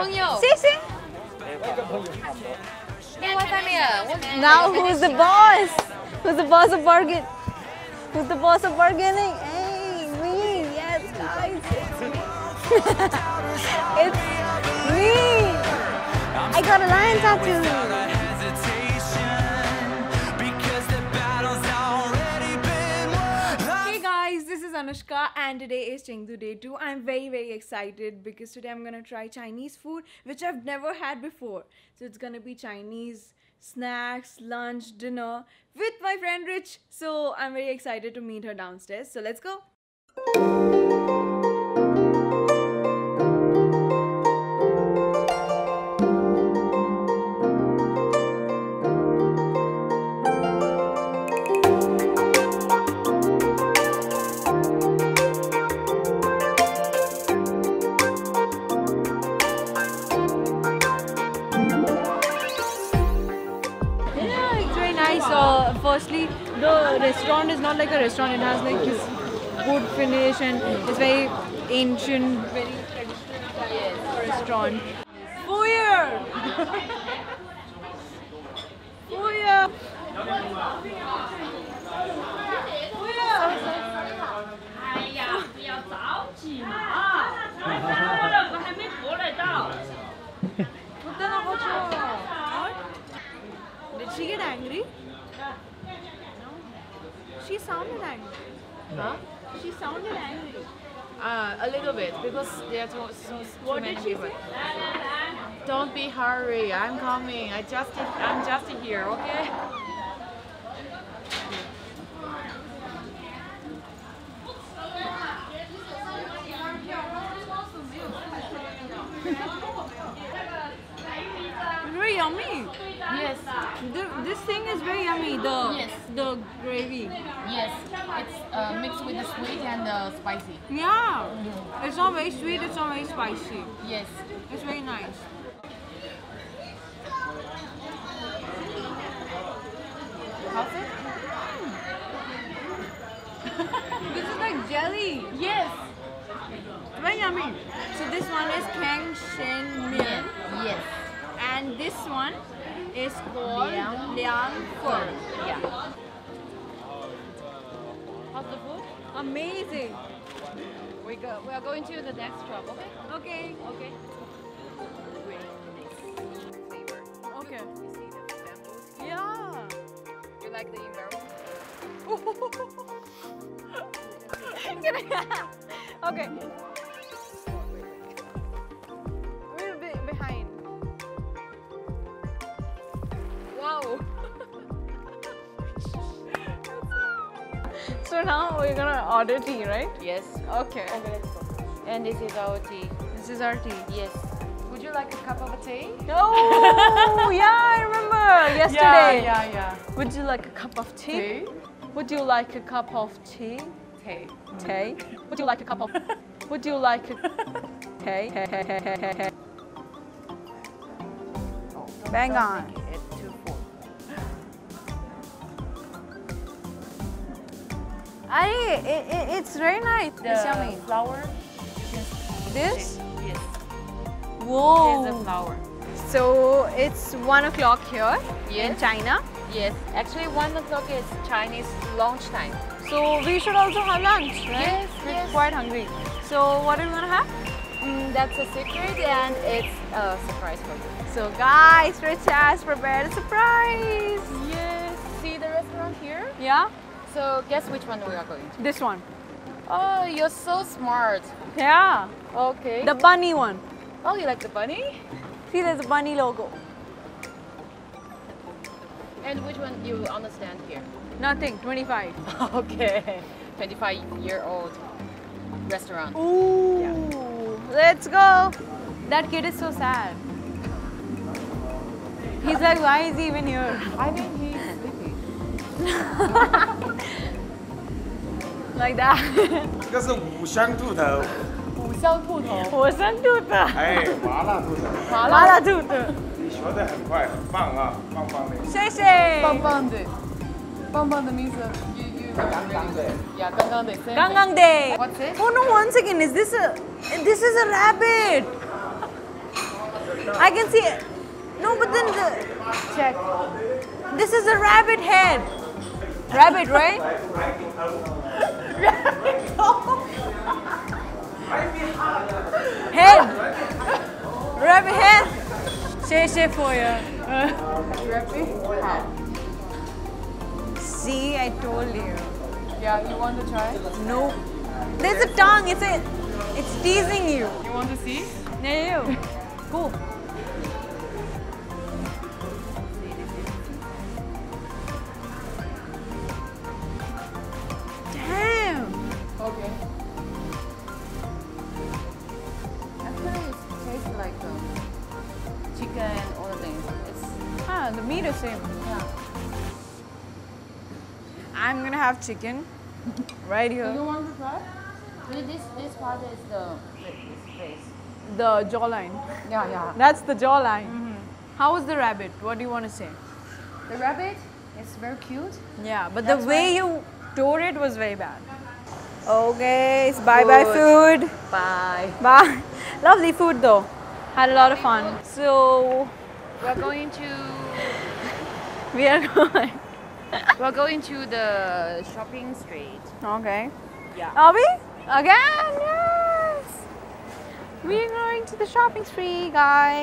朋友，谢谢。另外三个。Now who's the boss? Who's the boss of bargain? Who's the boss of bargaining? Hey, me. Yes, guys. It's me. I got a lion tattoo. Anushka, and today is Chengdu day 2. I'm very excited because today I'm gonna try Chinese food which I've never had before. So it's gonna be Chinese snacks, lunch, dinner with my friend Rich. So I'm very excited to meet her downstairs. So let's go. Firstly, the restaurant is not like a restaurant, it has like this good finish and it's very ancient, very traditional restaurant. Foyer! Foyer! Did she get angry? She sounded angry. Huh? She sounded angry. A little bit, because there are too many people. Don't be hurry. I'm coming. I'm just here. Okay. Very yummy. Yes. This thing is very yummy. The gravy. Yes. It's mixed with the sweet and the spicy. Yeah. Mm. It's not very sweet. It's not very spicy. Yes. It's very nice. How's it? Mm. This is like jelly. Yes. Very yummy. So this one is Kang Shen Mian. Yes. And this one is called Liang Fu. Yeah. How's the food? Amazing. We are going to the next shop, okay? Okay. Okay. Okay. Yeah. You like the inverse? Okay. So now we're gonna order tea, right? Yes. Okay. Okay, let's go. And this is our tea. This is our tea. Yes. Would you like a cup of tea? Oh, yeah, I remember yesterday. Yeah. Would you like a cup of tea? Tea. Would you like a cup of tea? Tea. Tea. Would you like a cup of? Would you like a? Tea. Bang on. It's very nice. It's yummy. Flour. This? Yes. Whoa. This is the flour. So it's 1 o'clock here in China. Yes. Actually, 1 o'clock is Chinese lunch time. So we should also have lunch, right? Yes. We're quite hungry. So what are we gonna have? That's a secret, and it's a surprise for you. So guys, Rich has prepared a surprise. Yes. See the restaurant here? Yeah. So guess which one we are going to? This one. Oh, you're so smart. Yeah. Okay. The bunny one. Oh, you like the bunny? See, there's a bunny logo. And which one you understand here? Nothing. 25. Okay. 25-year-old restaurant. Ooh. Yeah. Let's go. That kid is so sad. He's like, why is he even here? I mean, he's sleepy. Like that. 这是五香兔头。五香兔头。五香兔头。哎，麻辣兔头。麻辣兔头。你学得很快，很棒啊，棒棒的。谢谢。棒棒的，棒棒的名字。刚刚的。Yeah， 刚刚的。刚刚的。What's it? Oh no! Once again, is this a rabbit? I can see it. No, but then the... Check. This is a rabbit head. Rabbit, right? Rabbit hole. Head. Rabbit head. She for you. Rabbit head. See, I told you. Yeah, you want to try? No. There's a tongue. It's teasing you. You want to see? No. Go. Okay. Actually, it tastes like chicken and all the things. The meat is same. Yeah. I'm gonna have chicken right here. Do you want to try? This part is the face. The jawline. Yeah, yeah. That's the jawline. Mm-hmm. How is the rabbit? What do you want to say? The rabbit is very cute. Yeah, but that's the way you tore it was very bad. Okay, it's bye-bye food. Bye. Bye. Lovely food though. Had a lot of fun. So we're going to the shopping street. Okay. Yeah. Are we? Again? Yes. We're going to the shopping street, guys.